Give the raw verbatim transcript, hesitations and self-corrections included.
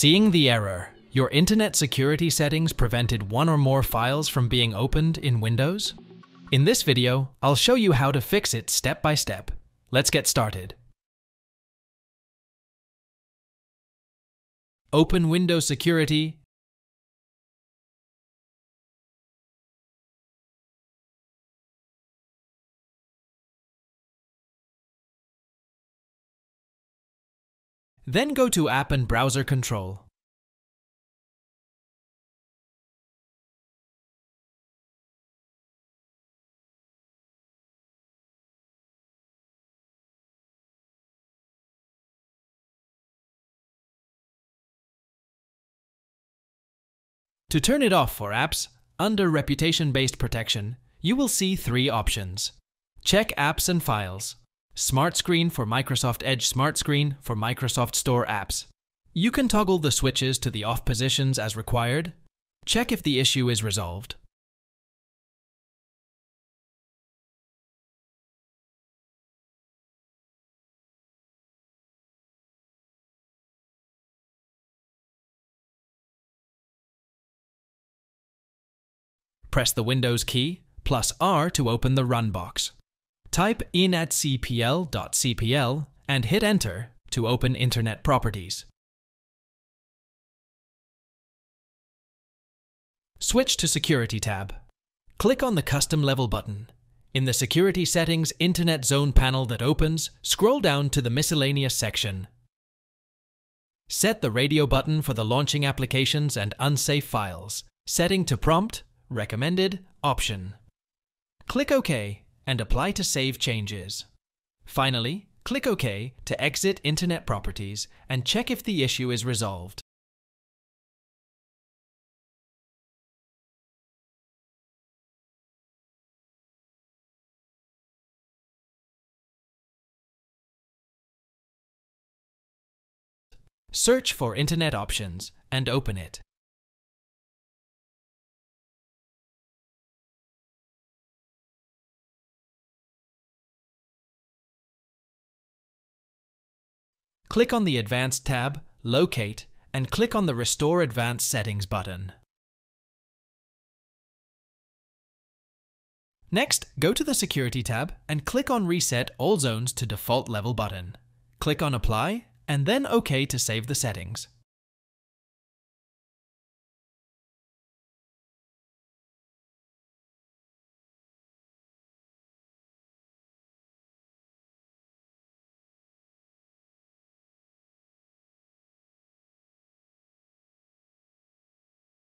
Seeing the error, your internet security settings prevented one or more files from being opened in Windows? In this video, I'll show you how to fix it step by step. Let's get started. Open Windows Security. Then go to App and Browser Control. To turn it off for apps, under Reputation-Based Protection, you will see three options. Check Apps and Files. SmartScreen for Microsoft Edge, SmartScreen for Microsoft Store apps. You can toggle the switches to the off positions as required. Check if the issue is resolved. Press the Windows key plus R to open the Run box. Type inatcpl.cpl and hit Enter to open Internet Properties. Switch to Security tab. Click on the Custom Level button. In the Security Settings Internet Zone panel that opens, scroll down to the Miscellaneous section. Set the radio button for the Launching Applications and Unsafe Files. Setting to Prompt, Recommended, Option. Click OK and apply to save changes. Finally, click OK to exit Internet Properties and check if the issue is resolved. Search for Internet Options and open it. Click on the Advanced tab, Locate, and click on the Restore Advanced Settings button. Next, go to the Security tab and click on Reset All Zones to Default Level button. Click on Apply, and then OK to save the settings.